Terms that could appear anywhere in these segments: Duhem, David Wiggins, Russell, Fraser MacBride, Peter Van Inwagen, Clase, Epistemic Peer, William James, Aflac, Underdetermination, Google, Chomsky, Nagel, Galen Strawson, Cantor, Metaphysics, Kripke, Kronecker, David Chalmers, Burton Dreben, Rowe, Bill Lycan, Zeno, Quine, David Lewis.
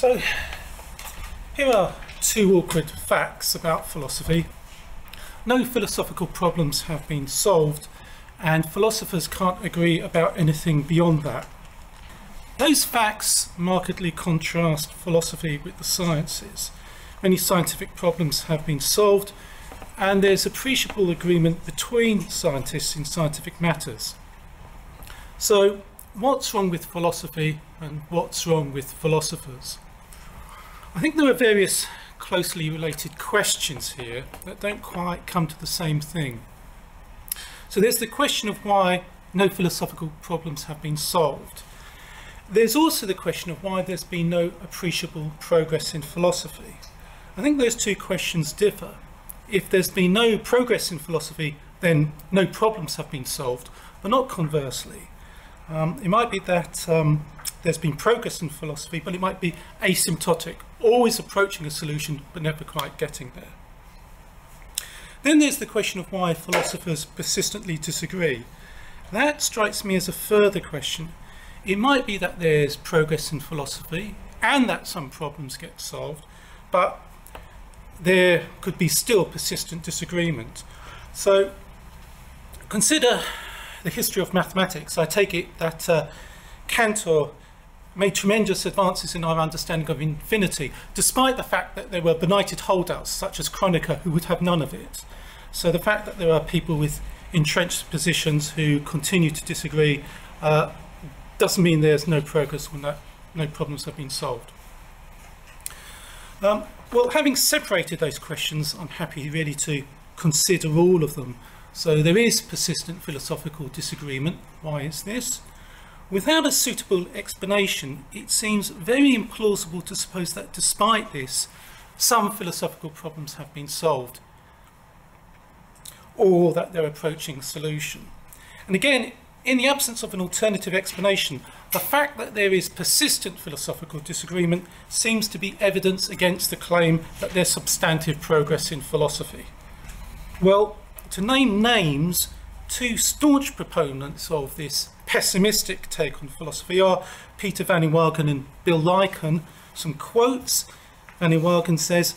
So here are two awkward facts about philosophy. No philosophical problems have been solved, and philosophers can't agree about anything beyond that. Those facts markedly contrast philosophy with the sciences. Many scientific problems have been solved, and there's appreciable agreement between scientists in scientific matters. So, what's wrong with philosophy and what's wrong with philosophers? I think there are various closely related questions here that don't quite come to the same thing. So there's the question of why no philosophical problems have been solved. There's also the question of why there's been no appreciable progress in philosophy. I think those two questions differ. If there's been no progress in philosophy, then no problems have been solved, but not conversely. It might be that there's been progress in philosophy, but it might be asymptotic, always approaching a solution, but never quite getting there. Then there's the question of why philosophers persistently disagree. That strikes me as a further question. It might be that there's progress in philosophy and that some problems get solved, but there could be still persistent disagreement. So consider the history of mathematics. I take it that Cantor made tremendous advances in our understanding of infinity, despite the fact that there were benighted holdouts such as Kronecker who would have none of it. So the fact that there are people with entrenched positions who continue to disagree doesn't mean there's no progress or no problems have been solved. Well, having separated those questions, I'm happy really to consider all of them. So there is persistent philosophical disagreement. Why is this? Without a suitable explanation, it seems very implausible to suppose that despite this, some philosophical problems have been solved, or that they're approaching a solution. And again, in the absence of an alternative explanation, the fact that there is persistent philosophical disagreement seems to be evidence against the claim that there's substantive progress in philosophy. Well, to name names, two staunch proponents of this pessimistic take on philosophy are Peter Van Inwagen and Bill Lycan. Some quotes. Van Inwagen says,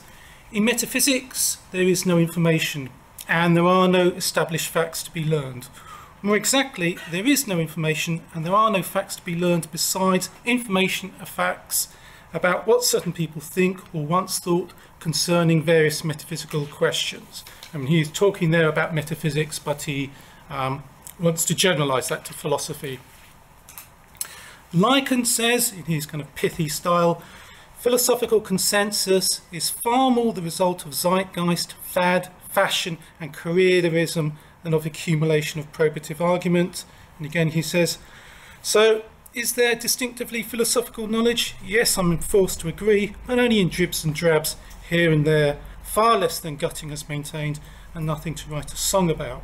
"In metaphysics, there is no information, and there are no established facts to be learned. More exactly, there is no information, and there are no facts to be learned besides information of facts about what certain people think or once thought concerning various metaphysical questions." I mean, he's talking there about metaphysics, but he wants to generalize that to philosophy. Lycan says, in his kind of pithy style, "Philosophical consensus is far more the result of zeitgeist, fad, fashion, and careerism than of accumulation of probative argument." And again he says, "So is there distinctively philosophical knowledge? Yes, I'm forced to agree, but only in dribs and drabs, here and there, far less than Gutting has maintained, and nothing to write a song about."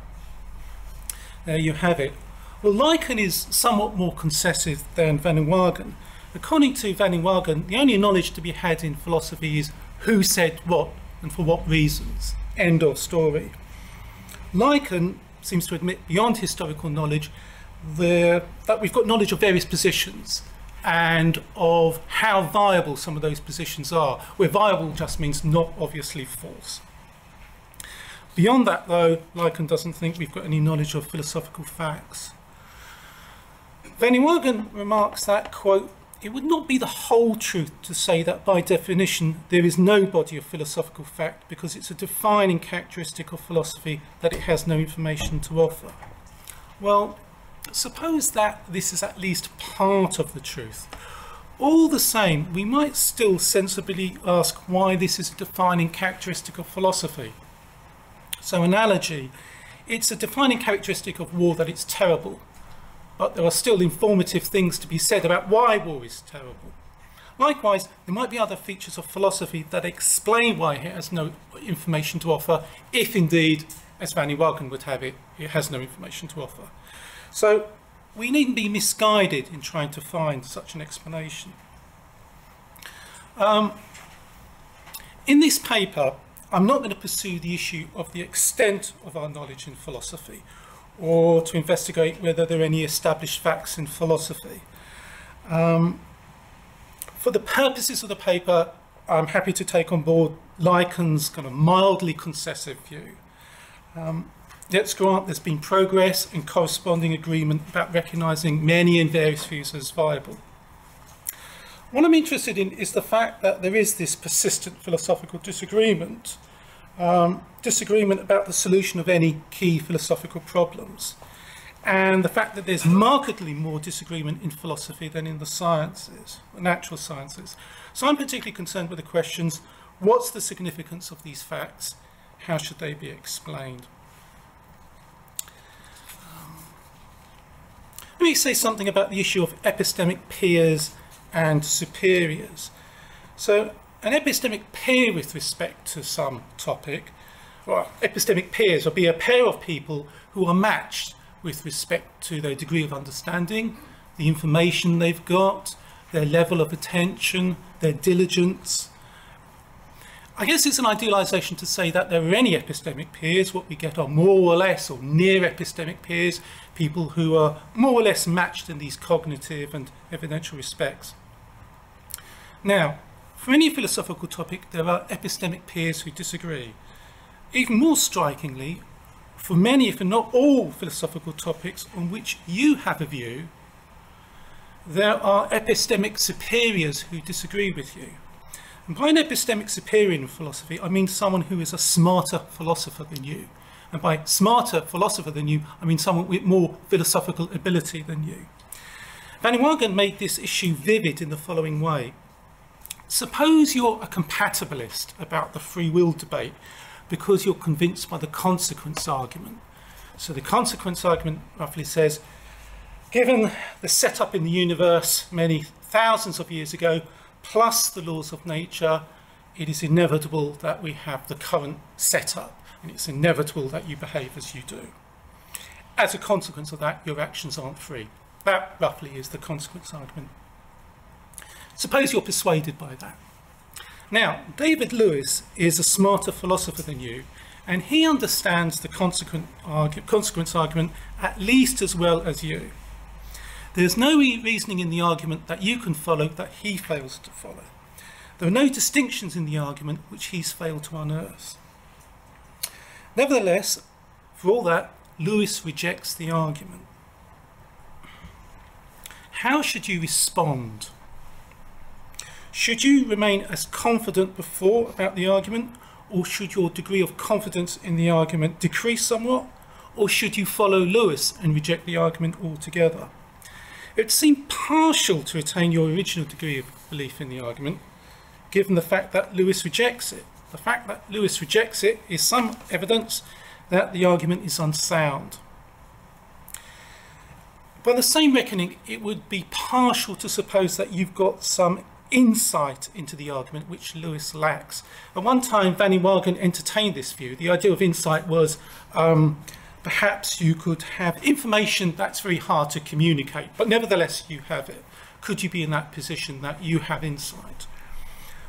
There you have it. Well, Lycan is somewhat more concessive than Van Inwagen. According to Van Inwagen, the only knowledge to be had in philosophy is who said what and for what reasons. End of story. Lycan seems to admit beyond historical knowledge that we've got knowledge of various positions and of how viable some of those positions are, where viable just means not obviously false. Beyond that, though, Lycan doesn't think we've got any knowledge of philosophical facts. Van Inwagen remarks that, quote, "It would not be the whole truth to say that by definition there is no body of philosophical fact, because it's a defining characteristic of philosophy that it has no information to offer." Well, suppose that this is at least part of the truth. All the same, we might still sensibly ask why this is a defining characteristic of philosophy. So analogy, it's a defining characteristic of war that it's terrible, but there are still informative things to be said about why war is terrible. Likewise, there might be other features of philosophy that explain why it has no information to offer, if indeed, as Van Inwagen would have it, it has no information to offer. So we needn't be misguided in trying to find such an explanation. In this paper, I'm not going to pursue the issue of the extent of our knowledge in philosophy, or to investigate whether there are any established facts in philosophy. For the purposes of the paper, I'm happy to take on board Lycan's kind of mildly concessive view. Let's grant there's been progress and corresponding agreement about recognising many and various views as viable. What I'm interested in is the fact that there is this persistent philosophical disagreement, about the solution of any key philosophical problems, and the fact that there's markedly more disagreement in philosophy than in the sciences, natural sciences. So I'm particularly concerned with the questions, what's the significance of these facts? How should they be explained? Let me say something about the issue of epistemic peers and superiors. So an epistemic peer with respect to some topic, well, epistemic peers will be a pair of people who are matched with respect to their degree of understanding, the information they've got, their level of attention, their diligence. I guess it's an idealization to say that there are any epistemic peers. What we get are more or less, or near epistemic peers, people who are more or less matched in these cognitive and evidential respects. Now, for any philosophical topic, there are epistemic peers who disagree. Even more strikingly, for many, if not all, philosophical topics on which you have a view, there are epistemic superiors who disagree with you. And by an epistemic superior in philosophy, I mean someone who is a smarter philosopher than you. And by smarter philosopher than you, I mean someone with more philosophical ability than you. Van Inwagen made this issue vivid in the following way. Suppose you're a compatibilist about the free will debate because you're convinced by the consequence argument. So the consequence argument roughly says, given the setup in the universe many thousands of years ago, plus the laws of nature, it is inevitable that we have the current setup, and it's inevitable that you behave as you do. As a consequence of that, your actions aren't free. That roughly is the consequence argument. Suppose you're persuaded by that. Now, David Lewis is a smarter philosopher than you, and he understands the consequence argument at least as well as you. There's no reasoning in the argument that you can follow that he fails to follow. There are no distinctions in the argument which he's failed to unearth. Nevertheless, for all that, Lewis rejects the argument. How should you respond? Should you remain as confident before about the argument, or should your degree of confidence in the argument decrease somewhat, or should you follow Lewis and reject the argument altogether? It would seem partial to retain your original degree of belief in the argument, given the fact that Lewis rejects it. The fact that Lewis rejects it is some evidence that the argument is unsound. By the same reckoning, it would be partial to suppose that you've got some insight into the argument which Lewis lacks. At one time, Van Inwagen entertained this view. The idea of insight was perhaps you could have information that's very hard to communicate, but nevertheless you have it. Could you be in that position that you have insight?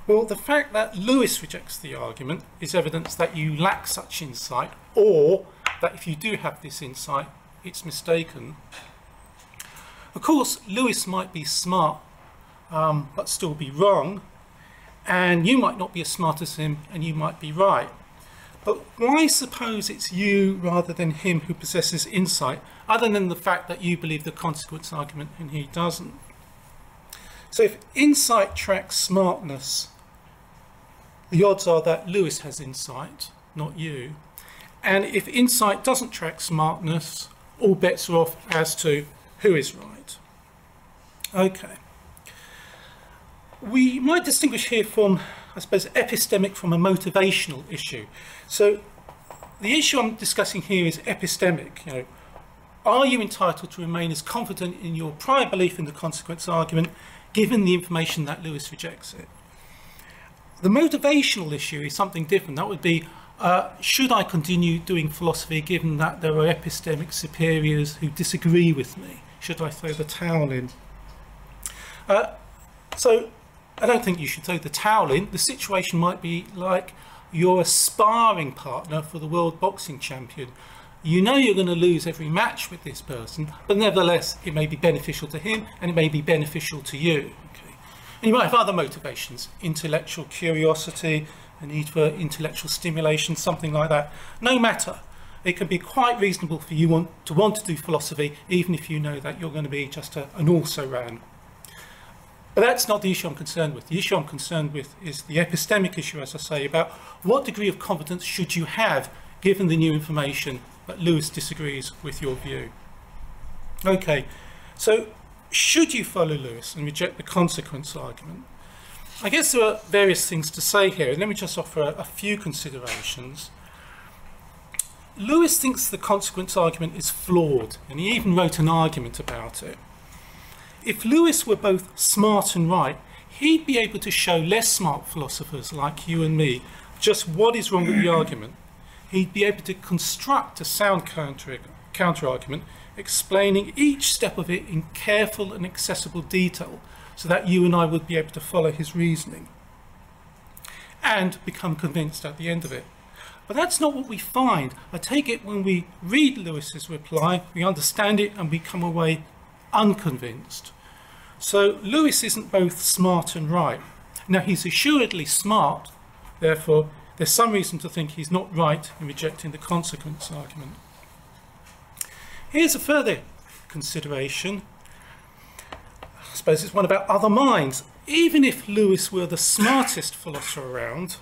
Well, the fact that Lewis rejects the argument is evidence that you lack such insight, or that if you do have this insight, it's mistaken. Of course, Lewis might be smart, but still be wrong, and you might not be as smart as him, and you might be right. But why suppose it's you rather than him who possesses insight, other than the fact that you believe the consequence argument and he doesn't? So if insight tracks smartness, the odds are that Lewis has insight, not you. And if insight doesn't track smartness, all bets are off as to who is right. Okay. We might distinguish here from, I suppose, epistemic from a motivational issue. So the issue I'm discussing here is epistemic. You know, are you entitled to remain as confident in your prior belief in the consequence argument, given the information that Lewis rejects it? The motivational issue is something different. That would be, should I continue doing philosophy, given that there are epistemic superiors who disagree with me? Should I throw the towel in? So I don't think you should throw the towel in. The situation might be like your aspiring partner for the world boxing champion. You know you're going to lose every match with this person, but nevertheless, it may be beneficial to him and it may be beneficial to you. Okay. And you might have other motivations, intellectual curiosity, a need for intellectual stimulation, something like that. No matter, it can be quite reasonable for you to want to do philosophy, even if you know that you're going to be just an also-ran. But that's not the issue I'm concerned with. The issue I'm concerned with is the epistemic issue, as I say, about what degree of competence should you have given the new information, but Lewis disagrees with your view. Okay, so should you follow Lewis and reject the consequence argument? I guess there are various things to say here. Let me just offer a few considerations. Lewis thinks the consequence argument is flawed, and he even wrote an argument about it. If Lewis were both smart and right, he'd be able to show less smart philosophers like you and me just what is wrong with the argument. He'd be able to construct a sound counter-argument, explaining each step of it in careful and accessible detail, so that you and I would be able to follow his reasoning and become convinced at the end of it. But that's not what we find. I take it when we read Lewis's reply, we understand it and we come away unconvinced. So Lewis isn't both smart and right. Now, he's assuredly smart, therefore there's some reason to think he's not right in rejecting the consequence argument. Here's a further consideration. I suppose it's one about other minds. Even if Lewis were the smartest philosopher around,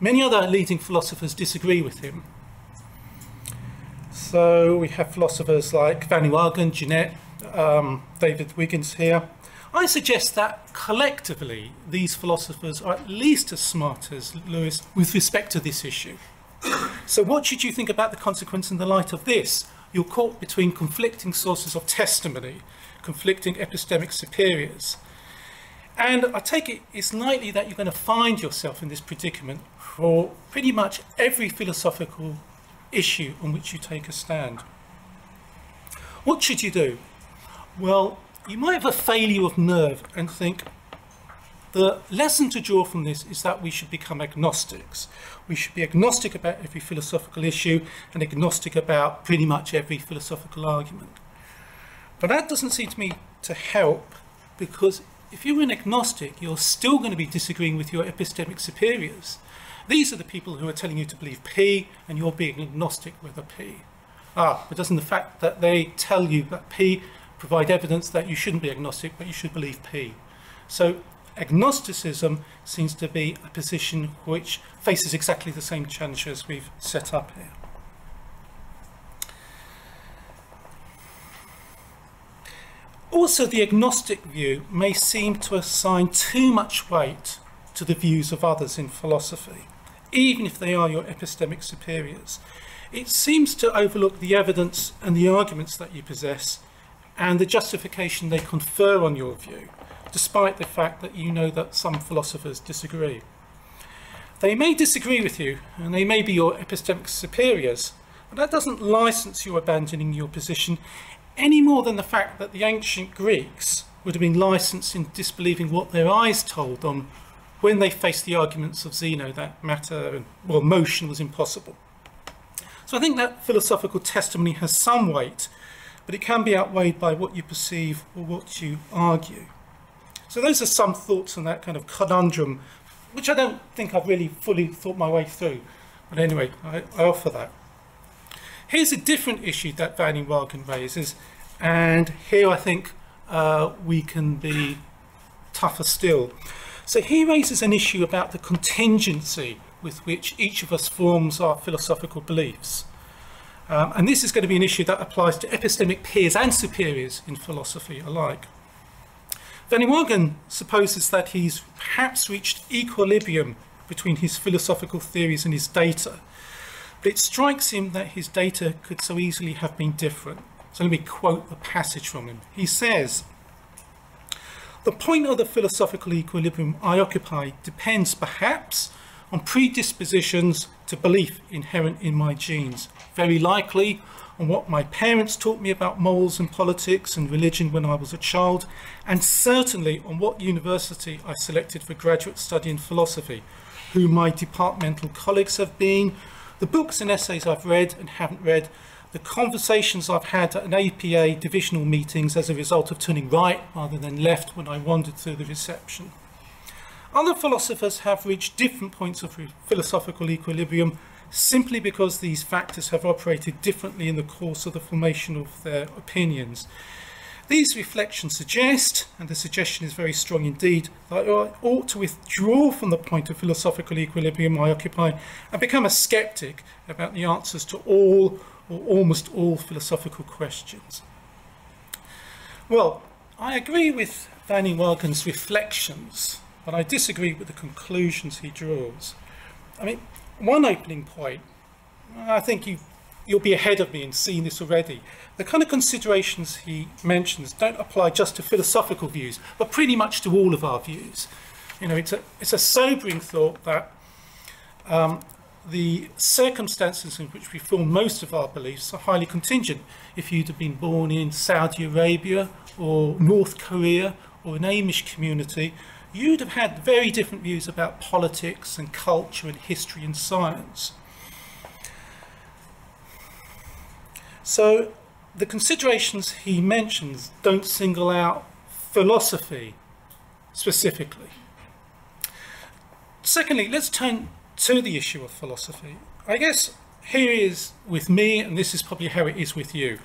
many other leading philosophers disagree with him. So we have philosophers like Van Inwagen, Jeanette, David Wiggins here. I suggest that collectively these philosophers are at least as smart as Lewis with respect to this issue. So what should you think about the consequence in the light of this? You're caught between conflicting sources of testimony, conflicting epistemic superiors. And I take it it's likely that you're going to find yourself in this predicament for pretty much every philosophical issue on which you take a stand. What should you do? Well, you might have a failure of nerve and think the lesson to draw from this is that we should become agnostics. We should be agnostic about every philosophical issue and agnostic about pretty much every philosophical argument. But that doesn't seem to me to help, because if you're an agnostic, you're still going to be disagreeing with your epistemic superiors. These are the people who are telling you to believe P, and you're being agnostic with a P. But doesn't the fact that they tell you that P provide evidence that you shouldn't be agnostic, but you should believe P? So agnosticism seems to be a position which faces exactly the same challenges we've set up here. Also, the agnostic view may seem to assign too much weight to the views of others in philosophy, even if they are your epistemic superiors. It seems to overlook the evidence and the arguments that you possess and the justification they confer on your view, despite the fact that you know that some philosophers disagree. They may disagree with you, and they may be your epistemic superiors, but that doesn't license you abandoning your position, any more than the fact that the ancient Greeks would have been licensed in disbelieving what their eyes told them when they faced the arguments of Zeno that matter and motion was impossible. So I think that philosophical testimony has some weight, but it can be outweighed by what you perceive or what you argue. So those are some thoughts on that kind of conundrum, which I don't think I've really fully thought my way through. But anyway, I offer that. Here's a different issue that Van Inwagen raises, and here I think we can be tougher still. So he raises an issue about the contingency with which each of us forms our philosophical beliefs. And this is going to be an issue that applies to epistemic peers and superiors in philosophy alike. Van Inwagen supposes that he's perhaps reached equilibrium between his philosophical theories and his data. It strikes him that his data could so easily have been different. So let me quote a passage from him. He says, "The point of the philosophical equilibrium I occupy depends perhaps on predispositions to belief inherent in my genes, very likely on what my parents taught me about morals and politics and religion when I was a child, and certainly on what university I selected for graduate study in philosophy, who my departmental colleagues have been, the books and essays I've read and haven't read, the conversations I've had at an APA divisional meetings as a result of turning right rather than left when I wandered through the reception. Other philosophers have reached different points of philosophical equilibrium simply because these factors have operated differently in the course of the formation of their opinions. These reflections suggest, and the suggestion is very strong indeed, that I ought to withdraw from the point of philosophical equilibrium I occupy and become a sceptic about the answers to all or almost all philosophical questions. Well, I agree with Van Inwagen's reflections, but I disagree with the conclusions he draws. I mean, one opening point, I think you'll be ahead of me in seeing this already. The kind of considerations he mentions don't apply just to philosophical views, but pretty much to all of our views. You know, it's a sobering thought that the circumstances in which we form most of our beliefs are highly contingent. If you'd have been born in Saudi Arabia or North Korea or an Amish community, you'd have had very different views about politics and culture and history and science. So the considerations he mentions don't single out philosophy specifically. Secondly, let's turn to the issue of philosophy. I guess here is with me, and this is probably how it is with you.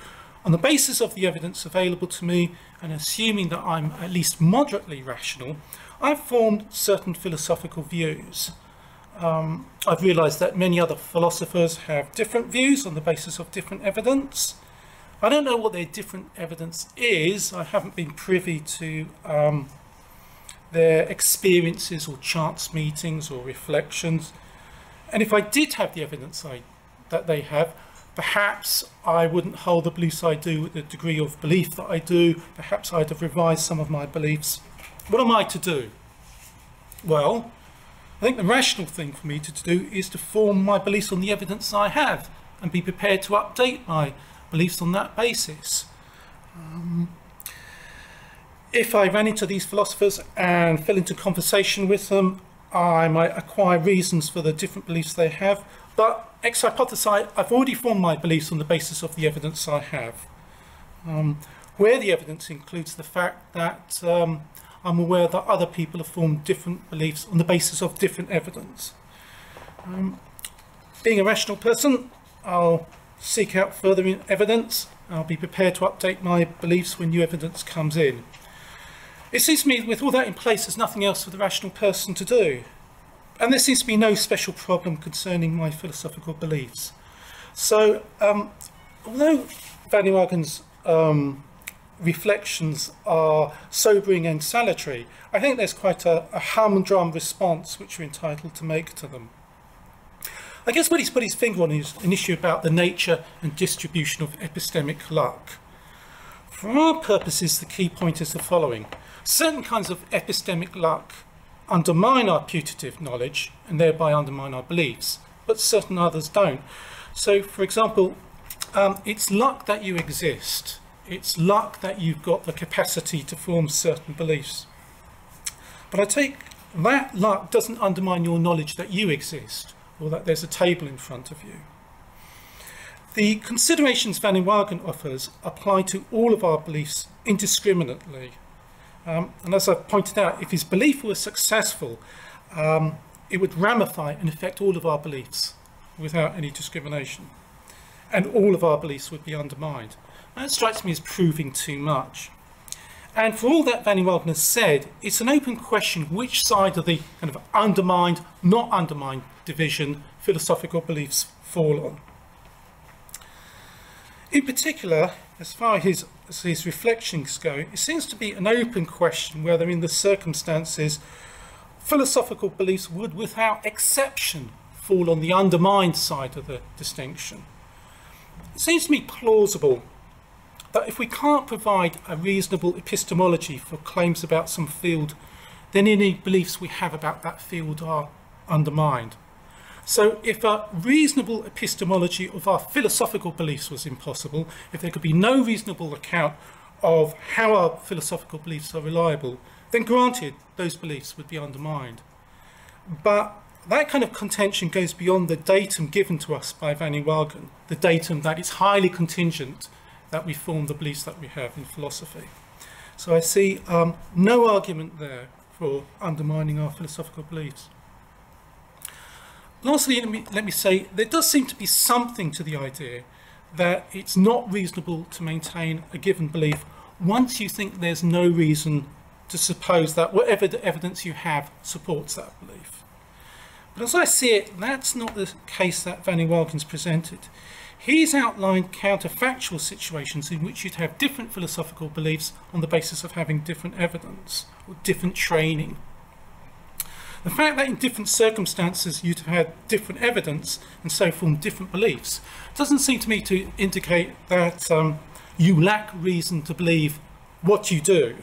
On the basis of the evidence available to me, and assuming that I'm at least moderately rational, I've formed certain philosophical views. I've realised that many other philosophers have different views on the basis of different evidence. I don't know what their different evidence is. I haven't been privy to their experiences or chance meetings or reflections. And if I did have the evidence that they have, perhaps I wouldn't hold the beliefs I do with the degree of belief that I do. Perhaps I'd have revised some of my beliefs. What am I to do? Well, I think the rational thing for me to do is to form my beliefs on the evidence I have and be prepared to update my beliefs on that basis. If I ran into these philosophers and fell into conversation with them, I might acquire reasons for the different beliefs they have, but ex hypothesi, I've already formed my beliefs on the basis of the evidence I have. Where the evidence includes the fact that I'm aware that other people have formed different beliefs on the basis of different evidence. Being a rational person, I'll seek out further evidence. I'll be prepared to update my beliefs when new evidence comes in. It seems to me, with all that in place, there's nothing else for the rational person to do. And there seems to be no special problem concerning my philosophical beliefs. So, although Van Inwagen's reflections are sobering and salutary, I think there's quite a humdrum response which we're entitled to make to them. I guess what he's put his finger on is an issue about the nature and distribution of epistemic luck. For our purposes, the key point is the following. Certain kinds of epistemic luck undermine our putative knowledge and thereby undermine our beliefs, but certain others don't. So, for example, it's luck that you exist. It's luck that you've got the capacity to form certain beliefs. But I take that luck doesn't undermine your knowledge that you exist or that there's a table in front of you. The considerations Van Inwagen offers apply to all of our beliefs indiscriminately. And as I pointed out, if his belief were successful, it would ramify and affect all of our beliefs without any discrimination. And all of our beliefs would be undermined. That strikes me as proving too much. And for all that Van Inwagen has said, it's an open question which side of the kind of undermined, not undermined division philosophical beliefs fall on. In particular, as far as his reflections go, it seems to be an open question whether in the circumstances philosophical beliefs would without exception fall on the undermined side of the distinction. It seems to me plausible that if we can't provide a reasonable epistemology for claims about some field, then any beliefs we have about that field are undermined. So if a reasonable epistemology of our philosophical beliefs was impossible, if there could be no reasonable account of how our philosophical beliefs are reliable, then granted, those beliefs would be undermined. But that kind of contention goes beyond the datum given to us by Van Inwagen, the datum that is highly contingent that we form the beliefs that we have in philosophy. So I see no argument there for undermining our philosophical beliefs. Lastly, let me say, there does seem to be something to the idea that it's not reasonable to maintain a given belief once you think there's no reason to suppose that whatever the evidence you have supports that belief. But as I see it, that's not the case that Van Inwagen's presented. He's outlined counterfactual situations in which you'd have different philosophical beliefs on the basis of having different evidence or different training. The fact that in different circumstances you'd have had different evidence and so formed different beliefs doesn't seem to me to indicate that you lack reason to believe what you do,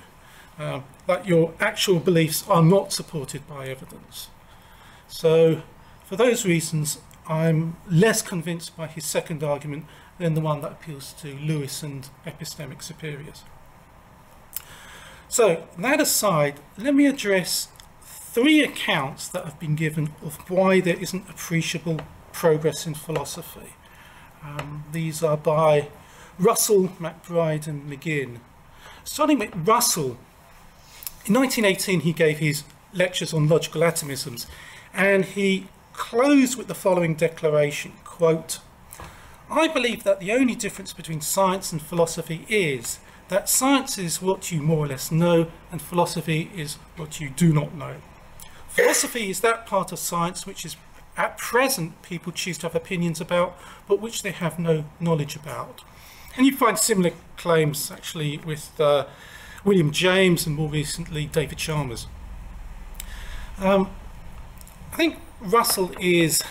that your actual beliefs are not supported by evidence. So for those reasons, I'm less convinced by his second argument than the one that appeals to Lewis and epistemic superiors. So that aside, let me address three accounts that have been given of why there isn't appreciable progress in philosophy. These are by Russell, MacBride and McGinn. Starting with Russell, in 1918 he gave his lectures on logical atomisms and he closed with the following declaration, quote, "I believe that the only difference between science and philosophy is that science is what you more or less know and philosophy is what you do not know. Philosophy is that part of science which is at present people choose to have opinions about but which they have no knowledge about." And you find similar claims actually with William James and more recently David Chalmers. I think Russell is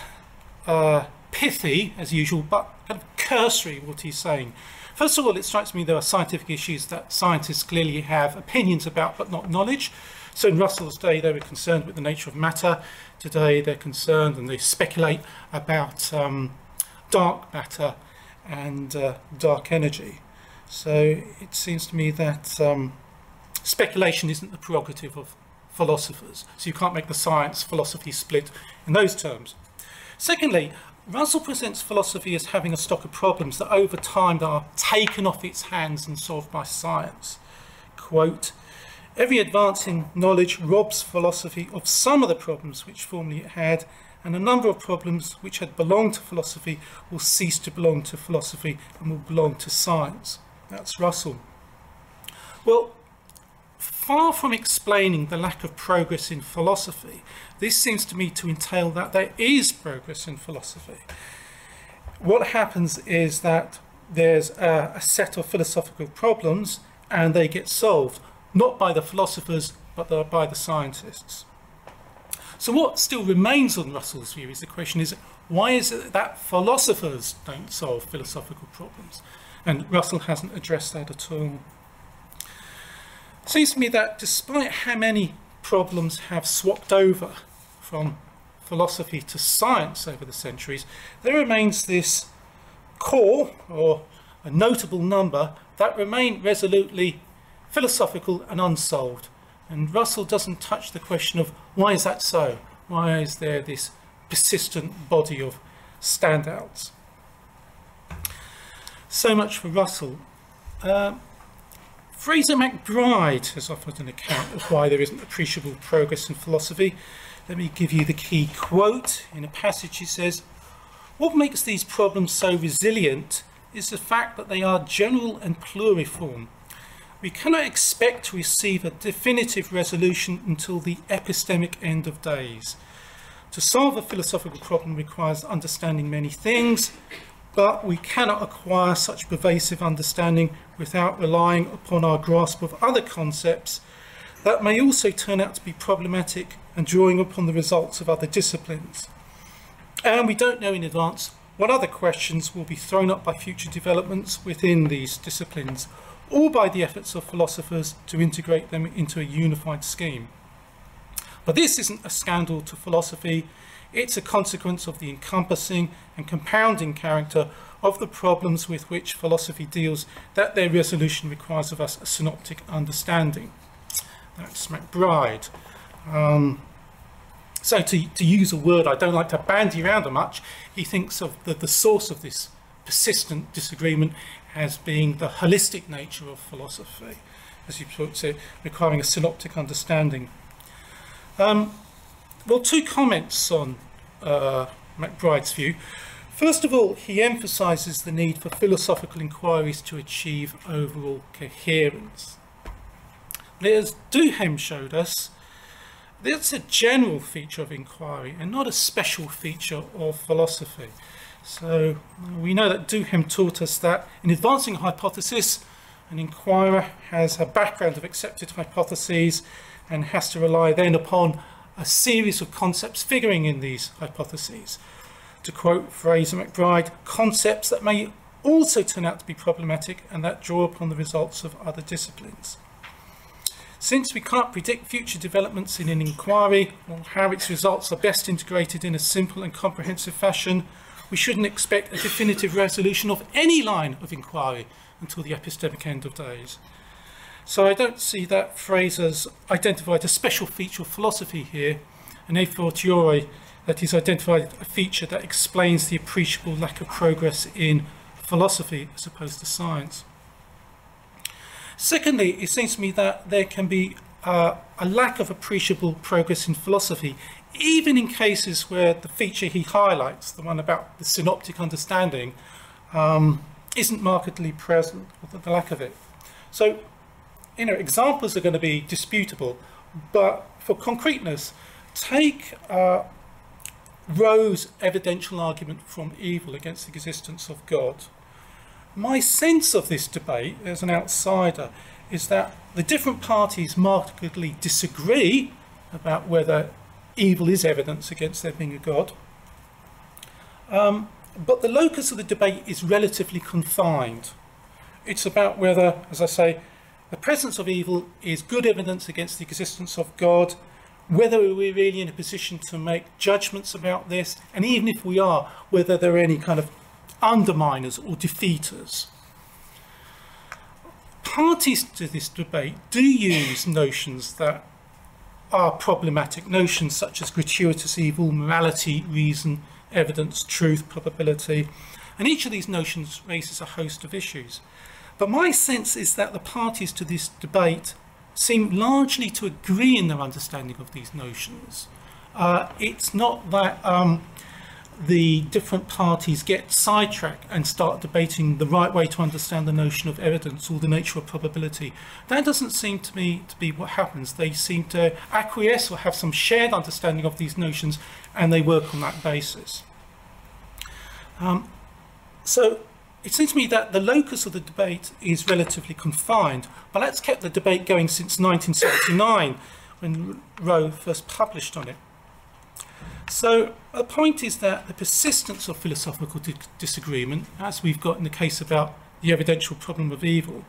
pithy, as usual, but kind of cursory what he's saying. First of all, it strikes me there are scientific issues that scientists clearly have opinions about but not knowledge. So in Russell's day, they were concerned with the nature of matter. Today, they're concerned and they speculate about dark matter and dark energy. So it seems to me that speculation isn't the prerogative of philosophers, so you can't make the science-philosophy split in those terms. Secondly, Russell presents philosophy as having a stock of problems that over time are taken off its hands and solved by science. Quote, "Every advance in knowledge robs philosophy of some of the problems which formerly it had, and a number of problems which had belonged to philosophy will cease to belong to philosophy and will belong to science." That's Russell. Well, far from explaining the lack of progress in philosophy, this seems to me to entail that there is progress in philosophy. What happens is that there's a set of philosophical problems and they get solved, not by the philosophers, but by the scientists. So what still remains on Russell's view is the question is, why is it that philosophers don't solve philosophical problems? And Russell hasn't addressed that at all. It seems to me that despite how many problems have swapped over from philosophy to science over the centuries, there remains this core, or a notable number, that remain resolutely philosophical and unsolved. And Russell doesn't touch the question of why is that so? Why is there this persistent body of standouts? So much for Russell. Fraser MacBride has offered an account of why there isn't appreciable progress in philosophy. Let me give you the key quote. In a passage he says, "What makes these problems so resilient is the fact that they are general and pluriform. We cannot expect to receive a definitive resolution until the epistemic end of days. To solve a philosophical problem requires understanding many things, but we cannot acquire such pervasive understanding without relying upon our grasp of other concepts that may also turn out to be problematic and drawing upon the results of other disciplines. And we don't know in advance what other questions will be thrown up by future developments within these disciplines, or by the efforts of philosophers to integrate them into a unified scheme. But this isn't a scandal to philosophy. It's a consequence of the encompassing and compounding character of the problems with which philosophy deals that their resolution requires of us a synoptic understanding." That's MacBride. So to use a word I don't like to bandy around much, he thinks of the source of this persistent disagreement as being the holistic nature of philosophy, as you put it, requiring a synoptic understanding. Well, two comments on MacBride's view. First of all, he emphasises the need for philosophical inquiries to achieve overall coherence. As Duhem showed us, that's a general feature of inquiry and not a special feature of philosophy. So we know that Duhem taught us that in advancing a hypothesis, an inquirer has a background of accepted hypotheses and has to rely then upon a series of concepts figuring in these hypotheses. To quote Fraser MacBride, concepts that may also turn out to be problematic and that draw upon the results of other disciplines. Since we can't predict future developments in an inquiry or how its results are best integrated in a simple and comprehensive fashion, we shouldn't expect a definitive resolution of any line of inquiry until the epistemic end of days. So I don't see that Fraser's identified a special feature of philosophy here, and a fortiori that he's identified a feature that explains the appreciable lack of progress in philosophy as opposed to science. Secondly, it seems to me that there can be a lack of appreciable progress in philosophy, even in cases where the feature he highlights, the one about the synoptic understanding, isn't markedly present, or the lack of it. So, you know, examples are going to be disputable, but for concreteness, take Rowe's evidential argument from evil against the existence of God. My sense of this debate as an outsider is that the different parties markedly disagree about whether evil is evidence against there being a God. But the locus of the debate is relatively confined. It's about whether, as I say, the presence of evil is good evidence against the existence of God, whether we're really in a position to make judgments about this, and even if we are, whether there are any kind of underminers or defeaters. Parties to this debate do use notions that are problematic, notions such as gratuitous evil, morality, reason, evidence, truth, probability, and each of these notions raises a host of issues. But my sense is that the parties to this debate seem largely to agree in their understanding of these notions. It's not that the different parties get sidetracked and start debating the right way to understand the notion of evidence or the nature of probability. That doesn't seem to me to be what happens. They seem to acquiesce or have some shared understanding of these notions, and they work on that basis. So it seems to me that the locus of the debate is relatively confined, but that's kept the debate going since 1979 when Rowe first published on it. So the point is that the persistence of philosophical disagreement, as we've got in the case about the evidential problem of evil,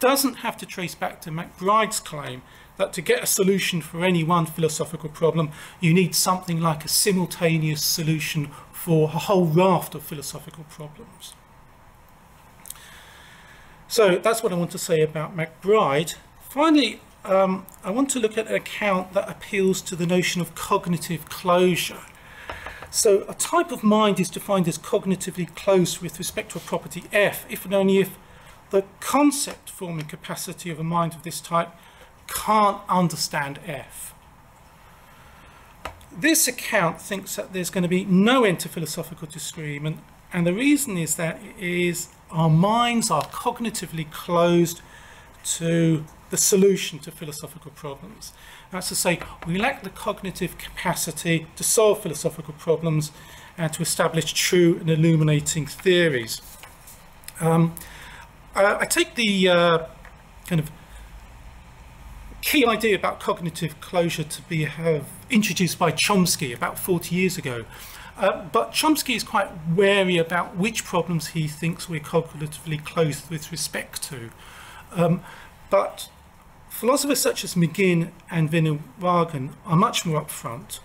doesn't have to trace back to MacBride's claim that to get a solution for any one philosophical problem, you need something like a simultaneous solution for a whole raft of philosophical problems. So that's what I want to say about MacBride. Finally, I want to look at an account that appeals to the notion of cognitive closure. So a type of mind is defined as cognitively closed with respect to a property F, if and only if the concept forming capacity of a mind of this type can't understand F. This account thinks that there's going to be no interphilosophical disagreement, and the reason is that it is our minds are cognitively closed to the solution to philosophical problems. That's to say, we lack the cognitive capacity to solve philosophical problems and to establish true and illuminating theories. I take the kind of key idea about cognitive closure to be introduced by Chomsky about 40 years ago. But Chomsky is quite wary about which problems he thinks we're cognitively closed with respect to. But philosophers such as McGinn and Van Inwagen are much more upfront.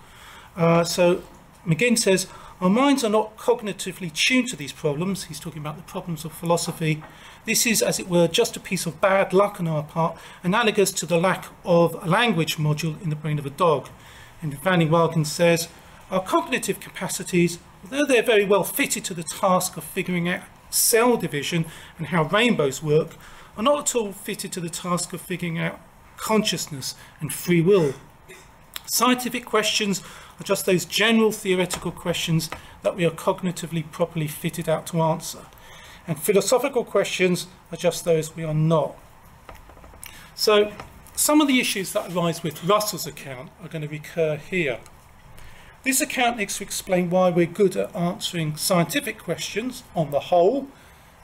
So McGinn says, our minds are not cognitively tuned to these problems. He's talking about the problems of philosophy. This is, as it were, just a piece of bad luck on our part, analogous to the lack of a language module in the brain of a dog. in Van Inwagen says, our cognitive capacities, although they're very well fitted to the task of figuring out cell division and how rainbows work, are not at all fitted to the task of figuring out consciousness and free will. Scientific questions are just those general theoretical questions that we are cognitively properly fitted out to answer. And philosophical questions are just those we are not. So some of the issues that arise with Russell's account are going to recur here. This account needs to explain why we're good at answering scientific questions on the whole,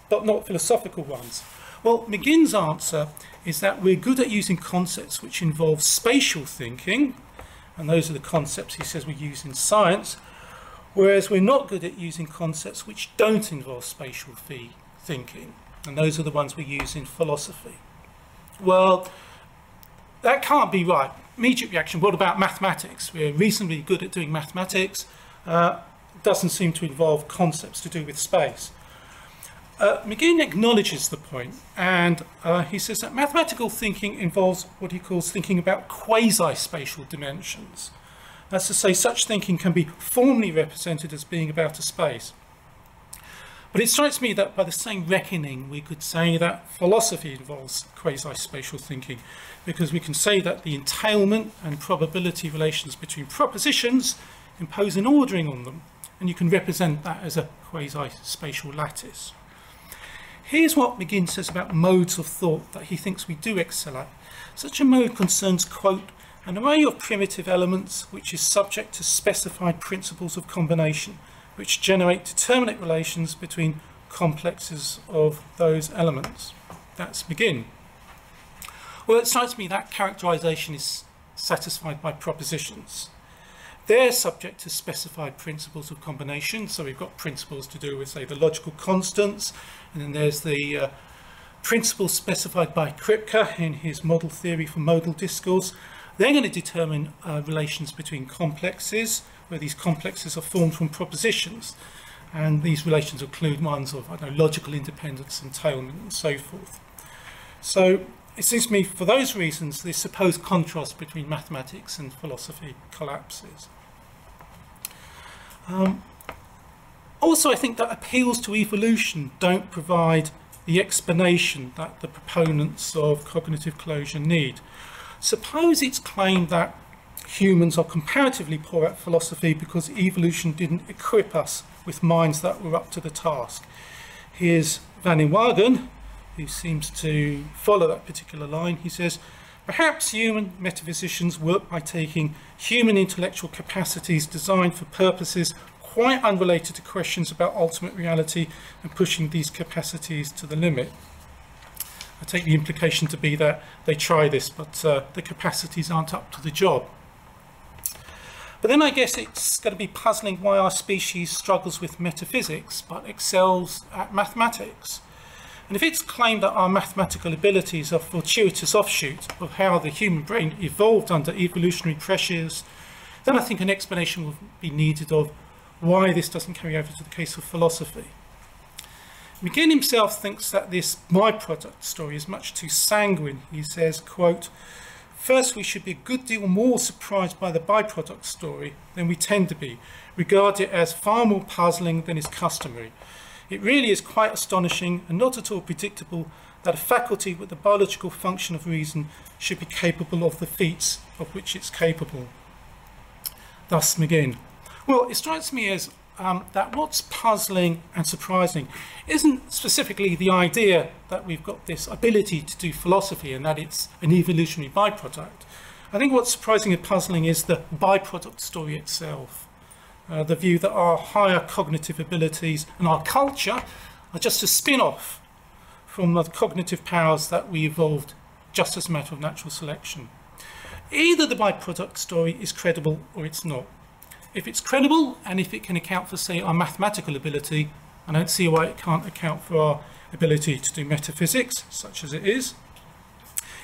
but not philosophical ones. Well, McGinn's answer is that we're good at using concepts which involve spatial thinking, and those are the concepts he says we use in science, whereas we're not good at using concepts which don't involve spatial thinking, and those are the ones we use in philosophy. Well, that can't be right. Immediate reaction, what about mathematics? We're reasonably good at doing mathematics. Doesn't seem to involve concepts to do with space. McGinn acknowledges the point, and he says that mathematical thinking involves what he calls thinking about quasi-spatial dimensions. That's to say, such thinking can be formally represented as being about a space. But it strikes me that by the same reckoning, we could say that philosophy involves quasi-spatial thinking, because we can say that the entailment and probability relations between propositions impose an ordering on them, and you can represent that as a quasi-spatial lattice. Here's what McGinn says about modes of thought that he thinks we do excel at. Such a mode concerns, quote, an array of primitive elements which is subject to specified principles of combination, which generate determinate relations between complexes of those elements. That's McGinn. Well, it strikes me that characterization is satisfied by propositions. They're subject to specified principles of combination, so we've got principles to do with, say, the logical constants, and then there's the principle specified by Kripke in his model theory for modal discourse. They're going to determine relations between complexes, where these complexes are formed from propositions, and these relations include ones of, I don't know, logical independence, entailment, and so forth. So it seems to me, for those reasons, this supposed contrast between mathematics and philosophy collapses. Also, I think that appeals to evolution don't provide the explanation that the proponents of cognitive closure need. Suppose it's claimed that humans are comparatively poor at philosophy because evolution didn't equip us with minds that were up to the task. Here's Van Inwagen, who seems to follow that particular line. He says, perhaps human metaphysicians work by taking human intellectual capacities designed for purposes quite unrelated to questions about ultimate reality and pushing these capacities to the limit. I take the implication to be that they try this, but the capacities aren't up to the job. But then I guess it's going to be puzzling why our species struggles with metaphysics but excels at mathematics. And if it's claimed that our mathematical abilities are fortuitous offshoot of how the human brain evolved under evolutionary pressures, then I think an explanation will be needed of why this doesn't carry over to the case of philosophy. McGinn himself thinks that this byproduct story is much too sanguine. He says, quote, first, we should be a good deal more surprised by the byproduct story than we tend to be, regard it as far more puzzling than is customary. It really is quite astonishing and not at all predictable that a faculty with the biological function of reason should be capable of the feats of which it's capable. Thus McGinn. Well, it strikes me as that what's puzzling and surprising isn't specifically the idea that we've got this ability to do philosophy and that it's an evolutionary byproduct. I think what's surprising and puzzling is the byproduct story itself. The view that our higher cognitive abilities and our culture are just a spin-off from the cognitive powers that we evolved just as a matter of natural selection. Either the byproduct story is credible or it's not. If it's credible, and if it can account for, say, our mathematical ability, I don't see why it can't account for our ability to do metaphysics, such as it is.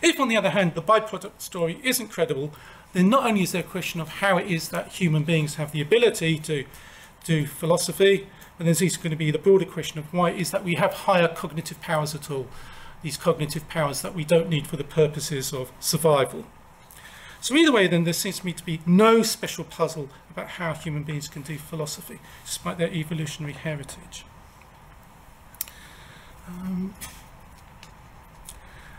If, on the other hand, the byproduct story isn't credible, then not only is there a question of how it is that human beings have the ability to do philosophy, but there's also going to be the broader question of why it is that we have higher cognitive powers at all, these cognitive powers that we don't need for the purposes of survival. So either way, then, there seems to me to be no special puzzle about how human beings can do philosophy, despite their evolutionary heritage.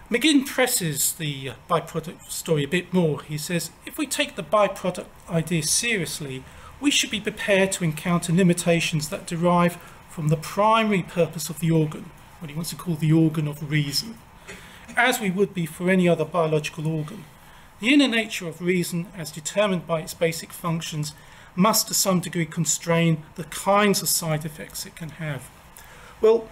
McGinn presses the byproduct story a bit more. He says, if we take the byproduct idea seriously, we should be prepared to encounter limitations that derive from the primary purpose of the organ, what he wants to call the organ of reason, as we would be for any other biological organ. The inner nature of reason, as determined by its basic functions, must to some degree constrain the kinds of side effects it can have. Well,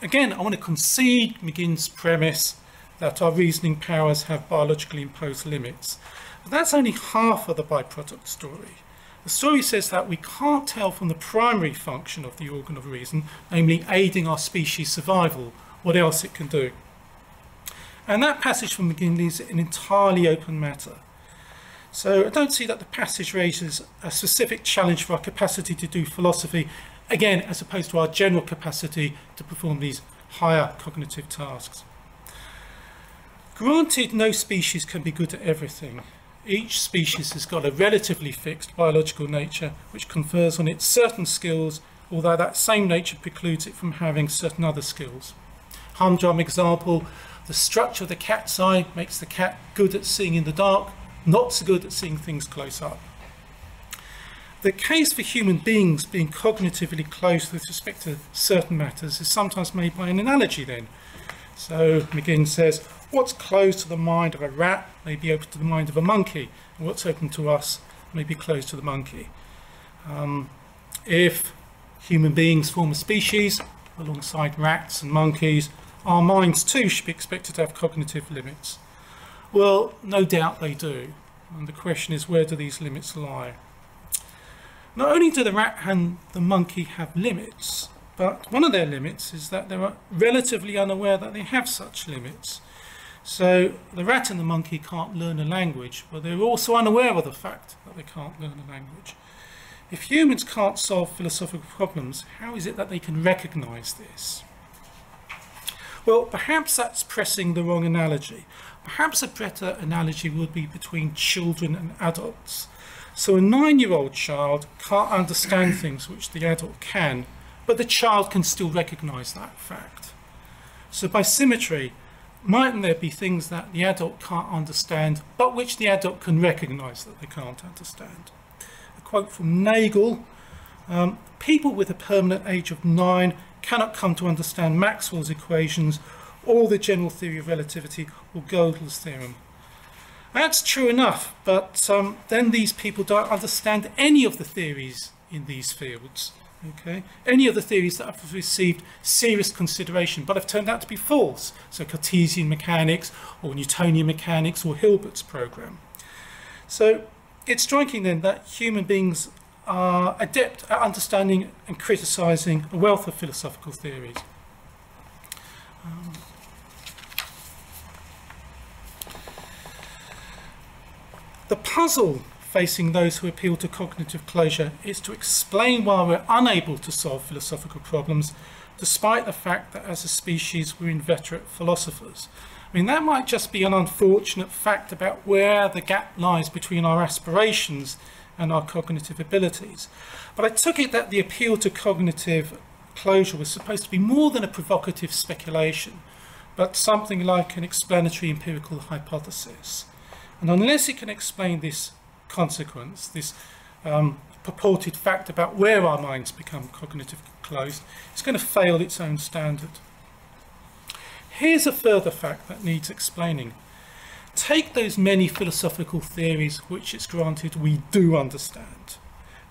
again, I want to concede McGinn's premise that our reasoning powers have biologically imposed limits. But that's only half of the byproduct story. The story says that we can't tell from the primary function of the organ of reason, namely aiding our species' survival, what else it can do. And that passage from McGinn leaves it an entirely open matter. So I don't see that the passage raises a specific challenge for our capacity to do philosophy, again, as opposed to our general capacity to perform these higher cognitive tasks. Granted, no species can be good at everything. Each species has got a relatively fixed biological nature, which confers on it certain skills, although that same nature precludes it from having certain other skills. Humdrum example, the structure of the cat's eye makes the cat good at seeing in the dark, not so good at seeing things close up. The case for human beings being cognitively close with respect to certain matters is sometimes made by an analogy then. So McGinn says, what's closed to the mind of a rat may be open to the mind of a monkey, and what's open to us may be closed to the monkey. If human beings form a species alongside rats and monkeys, our minds too should be expected to have cognitive limits. Well, no doubt they do. And the question is, where do these limits lie? Not only do the rat and the monkey have limits, but one of their limits is that they are relatively unaware that they have such limits. So the rat and the monkey can't learn a language, but they're also unaware of the fact that they can't learn a language. If humans can't solve philosophical problems, how is it that they can recognize this? Well, perhaps that's pressing the wrong analogy. Perhaps a better analogy would be between children and adults. So a 9-year-old child can't understand things which the adult can, but the child can still recognize that fact. So by symmetry, mightn't there be things that the adult can't understand, but which the adult can recognize that they can't understand? A quote from Nagel, people with a permanent age of 9 cannot come to understand Maxwell's equations or the general theory of relativity or Gödel's theorem. That's true enough, but then these people don't understand any of the theories in these fields. Okay. Any of the theories that have received serious consideration but have turned out to be false, so Cartesian mechanics or Newtonian mechanics or Hilbert's program. So it's striking then that human beings are adept at understanding and criticizing a wealth of philosophical theories. The puzzle facing those who appeal to cognitive closure is to explain why we're unable to solve philosophical problems, despite the fact that as a species we're inveterate philosophers. I mean, that might just be an unfortunate fact about where the gap lies between our aspirations and our cognitive abilities. But I took it that the appeal to cognitive closure was supposed to be more than a provocative speculation, but something like an explanatory empirical hypothesis. And unless it can explain this consequence, this purported fact about where our minds become cognitively closed, it's going to fail its own standard. Here's a further fact that needs explaining. Take those many philosophical theories which it's granted we do understand.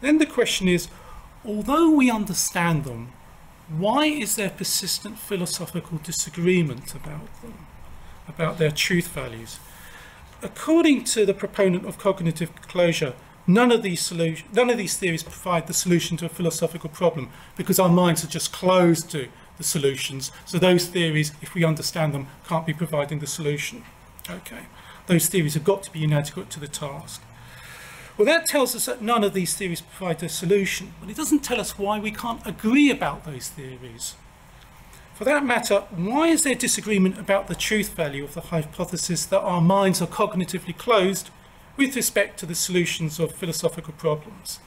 Then the question is, although we understand them, why is there persistent philosophical disagreement about them, about their truth values? According to the proponent of cognitive closure, none of these theories provide the solution to a philosophical problem because our minds are just closed to the solutions. So those theories, if we understand them, can't be providing the solution. Okay, those theories have got to be inadequate to the task. Well, that tells us that none of these theories provide a solution, but it doesn't tell us why we can't agree about those theories. For that matter, why is there disagreement about the truth value of the hypothesis that our minds are cognitively closed with respect to the solutions of philosophical problems.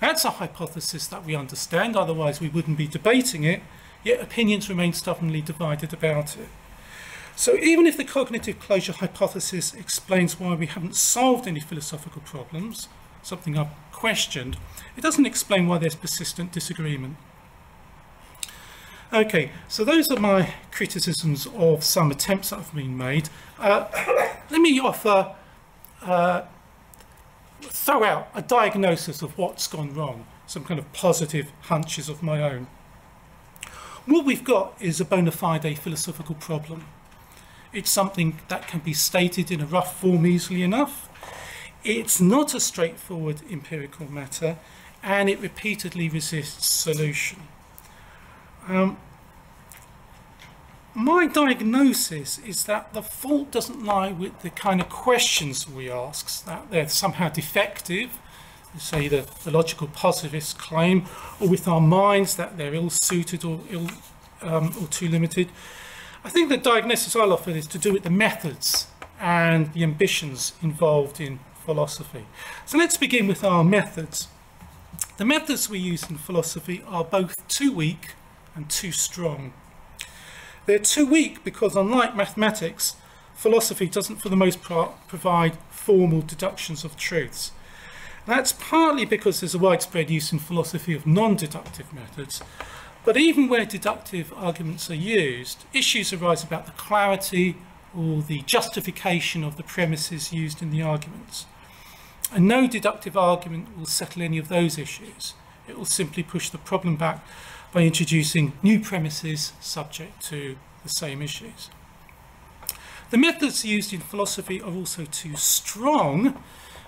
That's a hypothesis that we understand, otherwise we wouldn't be debating it, yet opinions remain stubbornly divided about it. So even if the cognitive closure hypothesis explains why we haven't solved any philosophical problems, something I've questioned, it doesn't explain why there's persistent disagreement. Okay, so those are my criticisms of some attempts that have been made. Let me offer, throw out a diagnosis of what's gone wrong, some kind of positive hunches of my own. What we've got is a bona fide philosophical problem. It's something that can be stated in a rough form easily enough. It's not a straightforward empirical matter, and it repeatedly resists solution. My diagnosis is that the fault doesn't lie with the kind of questions we ask, that they're somehow defective, say the logical positivist claim, or with our minds that they're ill-suited or too limited. I think the diagnosis I'll offer is to do with the methods and the ambitions involved in philosophy. So let's begin with our methods. The methods we use in philosophy are both too weak and too strong. They're too weak because, unlike mathematics, philosophy doesn't for the most part provide formal deductions of truths. That's partly because there's a widespread use in philosophy of non-deductive methods, but even where deductive arguments are used, issues arise about the clarity or the justification of the premises used in the arguments. And no deductive argument will settle any of those issues. It will simply push the problem back by introducing new premises subject to the same issues. The methods used in philosophy are also too strong.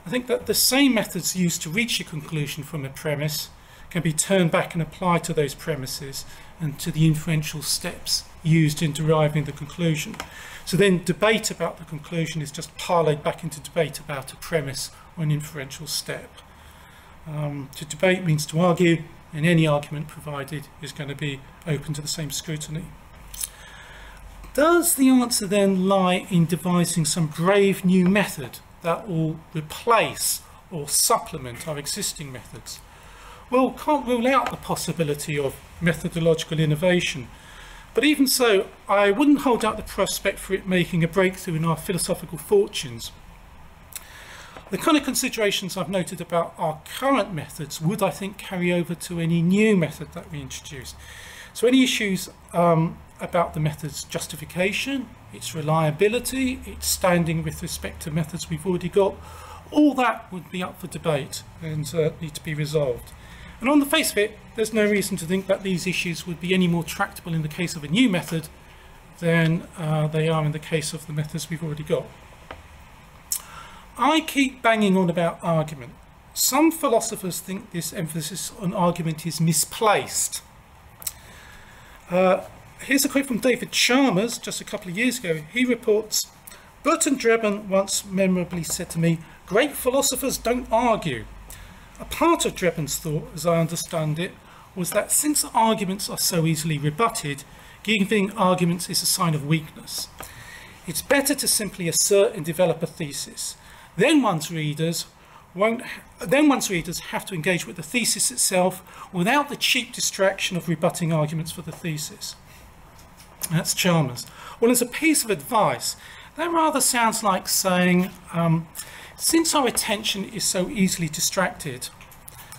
I think that the same methods used to reach a conclusion from a premise can be turned back and applied to those premises and to the inferential steps used in deriving the conclusion. So then debate about the conclusion is just parlayed back into debate about a premise or an inferential step. To debate means to argue, and any argument provided is going to be open to the same scrutiny. Does the answer then lie in devising some brave new method that will replace or supplement our existing methods? Well, can't rule out the possibility of methodological innovation, but even so, I wouldn't hold out the prospect for it making a breakthrough in our philosophical fortunes. The kind of considerations I've noted about our current methods would, I think, carry over to any new method that we introduce. So any issues about the method's justification, its reliability, its standing with respect to methods we've already got, all that would be up for debate and need to be resolved. And on the face of it, there's no reason to think that these issues would be any more tractable in the case of a new method than they are in the case of the methods we've already got. I keep banging on about argument. Some philosophers think this emphasis on argument is misplaced. Here's a quote from David Chalmers just a couple of years ago. He reports, "Burton Dreben once memorably said to me, 'Great philosophers don't argue.' A part of Dreben's thought, as I understand it, was that since arguments are so easily rebutted, giving arguments is a sign of weakness. It's better to simply assert and develop a thesis. Then one's readers have to engage with the thesis itself without the cheap distraction of rebutting arguments for the thesis." That's Chalmers. Well, as a piece of advice, that rather sounds like saying, since our attention is so easily distracted,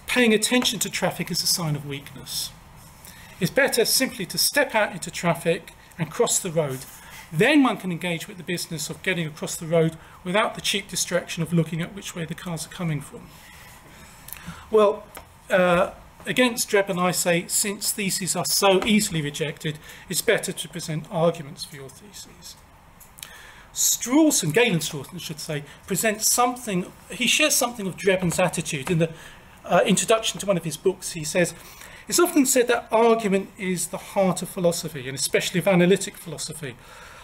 paying attention to traffic is a sign of weakness. It's better simply to step out into traffic and cross the road. Then one can engage with the business of getting across the road without the cheap distraction of looking at which way the cars are coming from. Well, against Dreben, I say, since theses are so easily rejected, it's better to present arguments for your theses. Strawson, Galen Strawson, should say, presents something, he shares something of Dreben's attitude. In the introduction to one of his books, he says, "It's often said that argument is the heart of philosophy, and especially of analytic philosophy.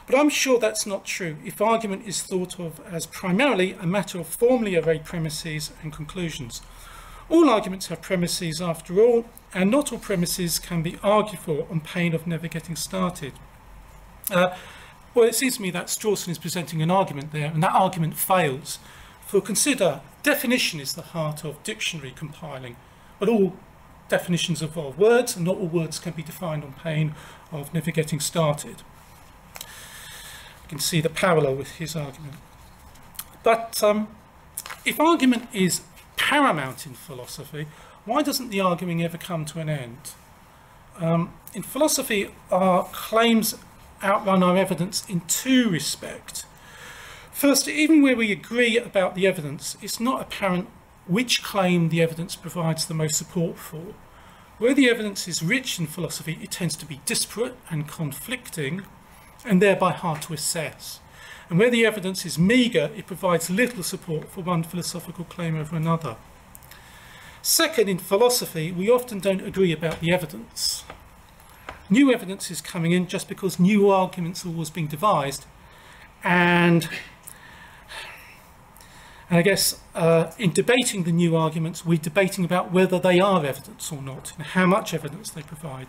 But I'm sure that's not true if argument is thought of as primarily a matter of formally arrayed premises and conclusions. All arguments have premises after all, and not all premises can be argued for on pain of never getting started." Well, it seems to me that Strawson is presenting an argument there, and that argument fails. So consider definition is the heart of dictionary compiling, but all definitions involve words, and not all words can be defined on pain of never getting started. You can see the parallel with his argument. But if argument is paramount in philosophy, why doesn't the arguing ever come to an end? In philosophy, our claims outrun our evidence in two respects. First, even where we agree about the evidence, it's not apparent which claim the evidence provides the most support for. Where the evidence is rich in philosophy, it tends to be disparate and conflicting, and thereby hard to assess. And where the evidence is meagre, it provides little support for one philosophical claim over another. Second, in philosophy, we often don't agree about the evidence. New evidence is coming in just because new arguments are always being devised, and I guess in debating the new arguments, we're debating about whether they are evidence or not, and how much evidence they provide.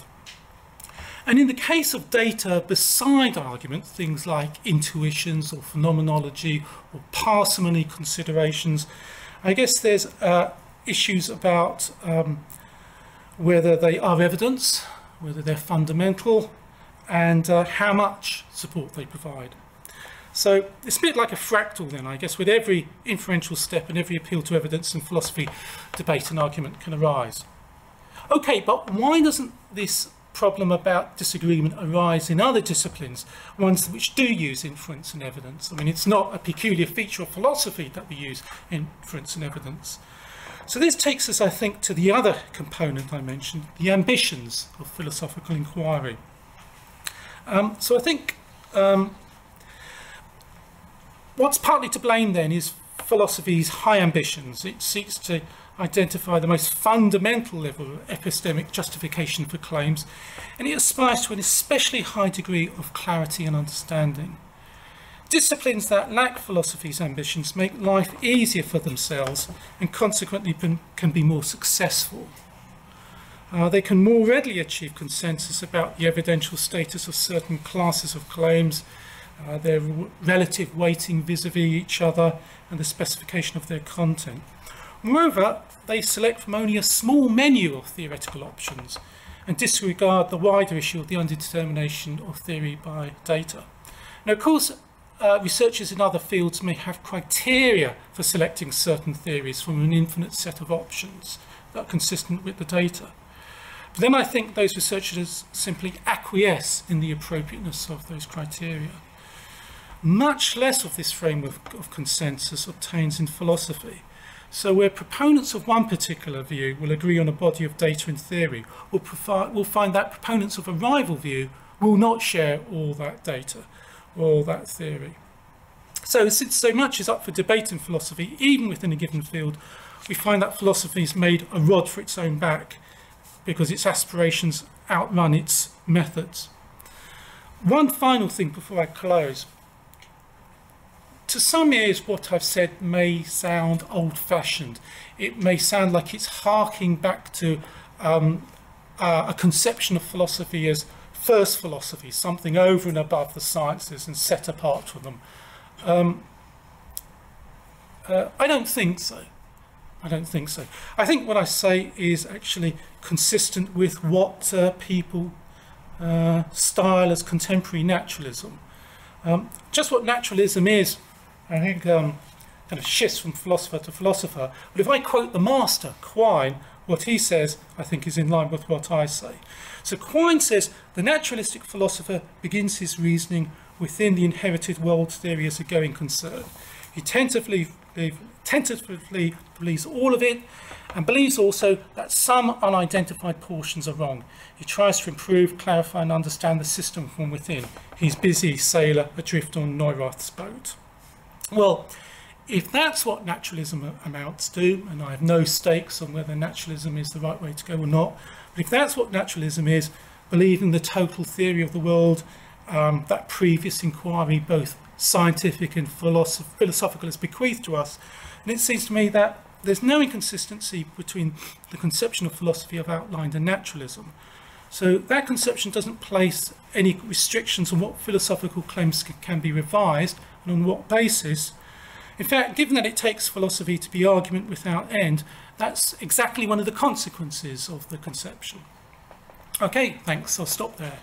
And in the case of data beside arguments, things like intuitions or phenomenology or parsimony considerations, I guess there's issues about whether they are evidence, whether they're fundamental, and how much support they provide. So it's a bit like a fractal then, I guess, with every inferential step and every appeal to evidence in philosophy, debate and argument can arise. Okay, but why doesn't this problem about disagreement arise in other disciplines, ones which do use inference and evidence? I mean, it's not a peculiar feature of philosophy that we use inference and evidence. So this takes us, I think, to the other component I mentioned, the ambitions of philosophical inquiry. So I think what's partly to blame then is philosophy's high ambitions. It seeks to identify the most fundamental level of epistemic justification for claims, and it aspires to an especially high degree of clarity and understanding. Disciplines that lack philosophy's ambitions make life easier for themselves and consequently can be more successful. They can more readily achieve consensus about the evidential status of certain classes of claims, their relative weighting vis-à-vis each other, and the specification of their content. Moreover, they select from only a small menu of theoretical options and disregard the wider issue of the underdetermination of theory by data. Now, of course, researchers in other fields may have criteria for selecting certain theories from an infinite set of options that are consistent with the data. But then I think those researchers simply acquiesce in the appropriateness of those criteria. Much less of this framework of consensus obtains in philosophy. So where proponents of one particular view will agree on a body of data and theory, we'll find that proponents of a rival view will not share all that data, all that theory. So since so much is up for debate in philosophy, even within a given field, we find that philosophy is made a rod for its own back because its aspirations outrun its methods. One final thing before I close. To some ears, what I've said may sound old-fashioned. It may sound like it's harking back to a conception of philosophy as first philosophy, something over and above the sciences and set apart from them. I don't think so. I don't think so. I think what I say is actually consistent with what people style as contemporary naturalism. Just what naturalism is, I think, kind of shifts from philosopher to philosopher. But if I quote the master, Quine, what he says, I think, is in line with what I say. So Quine says, the naturalistic philosopher begins his reasoning within the inherited world theory as a going concern. He tentatively believes all of it, and believes also that some unidentified portions are wrong. He tries to improve, clarify, and understand the system from within. He's busy sailor adrift on Neurath's boat. Well, if that's what naturalism amounts to, and I have no stakes on whether naturalism is the right way to go or not, but if that's what naturalism is, believing the total theory of the world, that previous inquiry, both scientific and philosophical, is bequeathed to us, and it seems to me that there's no inconsistency between the conception of philosophy I've outlined and naturalism. So that conception doesn't place any restrictions on what philosophical claims can be revised and on what basis. In fact, given that it takes philosophy to be argument without end, that's exactly one of the consequences of the conception. Okay, thanks. I'll stop there.